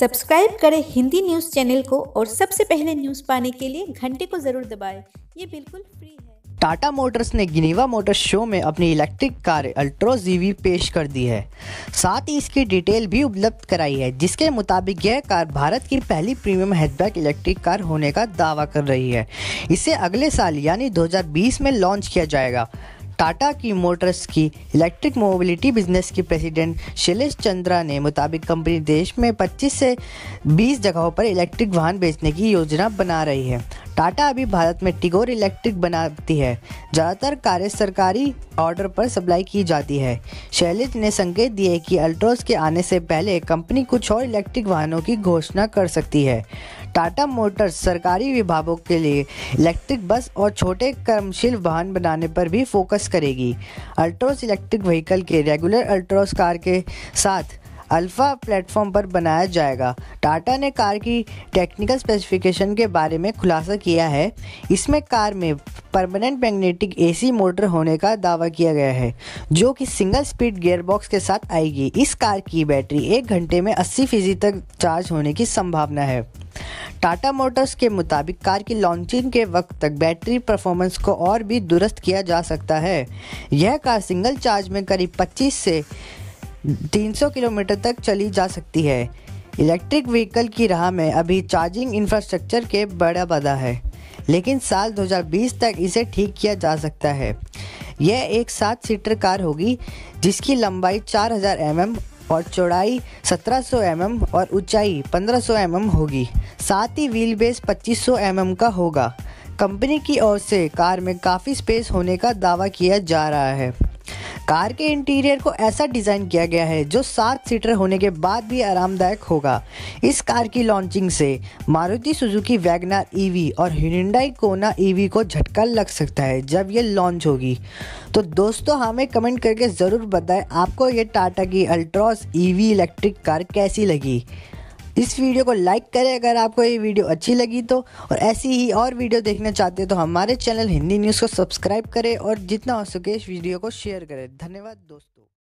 Subscribe करें Hindi news channel को और सबसे पहले न्यूज़ पाने के लिए घंटे को ज़रूर दबाएं। ये बिल्कुल फ्री है। टाटा मोटर्स ने जिनेवा मोटर शो में अपनी इलेक्ट्रिक कार अल्ट्रोज ईवी पेश कर दी है, साथ ही इसकी डिटेल भी उपलब्ध कराई है, जिसके मुताबिक यह कार भारत की पहली प्रीमियम हैचबैक इलेक्ट्रिक कार होने का दावा कर रही है। इसे अगले साल यानी 2020 में लॉन्च किया जाएगा। टाटा की मोटर्स की इलेक्ट्रिक मोबिलिटी बिजनेस की प्रेसिडेंट शैलेश चंद्रा ने मुताबिक कंपनी देश में 25 से 20 जगहों पर इलेक्ट्रिक वाहन बेचने की योजना बना रही है। टाटा अभी भारत में टिगोर इलेक्ट्रिक बनाती है। ज़्यादातर कारें सरकारी ऑर्डर पर सप्लाई की जाती है। शैलेश ने संकेत दिए कि अल्ट्रोज के आने से पहले कंपनी कुछ और इलेक्ट्रिक वाहनों की घोषणा कर सकती है। टाटा मोटर्स सरकारी विभागों के लिए इलेक्ट्रिक बस और छोटे कर्मशील वाहन बनाने पर भी फोकस करेगी। अल्ट्रोज इलेक्ट्रिक व्हीकल के रेगुलर अल्ट्रोज कार के साथ अल्फा प्लेटफॉर्म पर बनाया जाएगा। टाटा ने कार की टेक्निकल स्पेसिफिकेशन के बारे में खुलासा किया है। इसमें कार में परमानेंट मैग्नेटिक एसी मोटर होने का दावा किया गया है, जो कि सिंगल स्पीड गियरबॉक्स के साथ आएगी। इस कार की बैटरी 1 घंटे में 80% तक चार्ज होने की संभावना है। टाटा मोटर्स के मुताबिक कार की लॉन्चिंग के वक्त तक बैटरी परफॉर्मेंस को और भी दुरुस्त किया जा सकता है। यह कार सिंगल चार्ज में करीब 25 से 300 किलोमीटर तक चली जा सकती है। इलेक्ट्रिक व्हीकल की राह में अभी चार्जिंग इंफ्रास्ट्रक्चर के बड़ा बाधा है, लेकिन साल 2020 तक इसे ठीक किया जा सकता है। यह एक 7 सीटर कार होगी, जिसकी लंबाई 4000 mm और चौड़ाई 1700 mm और ऊंचाई 1500 mm होगी। साथ ही व्हील बेस 2500 mm का होगा। कंपनी की ओर से कार में काफ़ी स्पेस होने का दावा किया जा रहा है। कार के इंटीरियर को ऐसा डिज़ाइन किया गया है जो 7 सीटर होने के बाद भी आरामदायक होगा। इस कार की लॉन्चिंग से मारुति सुजुकी वैगनर ईवी और ह्यूंडई कोना ईवी को झटका लग सकता है जब ये लॉन्च होगी। तो दोस्तों, हमें कमेंट करके ज़रूर बताएं आपको ये टाटा की अल्ट्रोज ईवी इलेक्ट्रिक कार कैसी लगी। इस वीडियो को लाइक करें अगर आपको ये वीडियो अच्छी लगी तो, और ऐसी ही और वीडियो देखना चाहते हैं तो हमारे चैनल हिंदी न्यूज़ को सब्सक्राइब करें और जितना हो सके इस वीडियो को शेयर करें। धन्यवाद दोस्तों।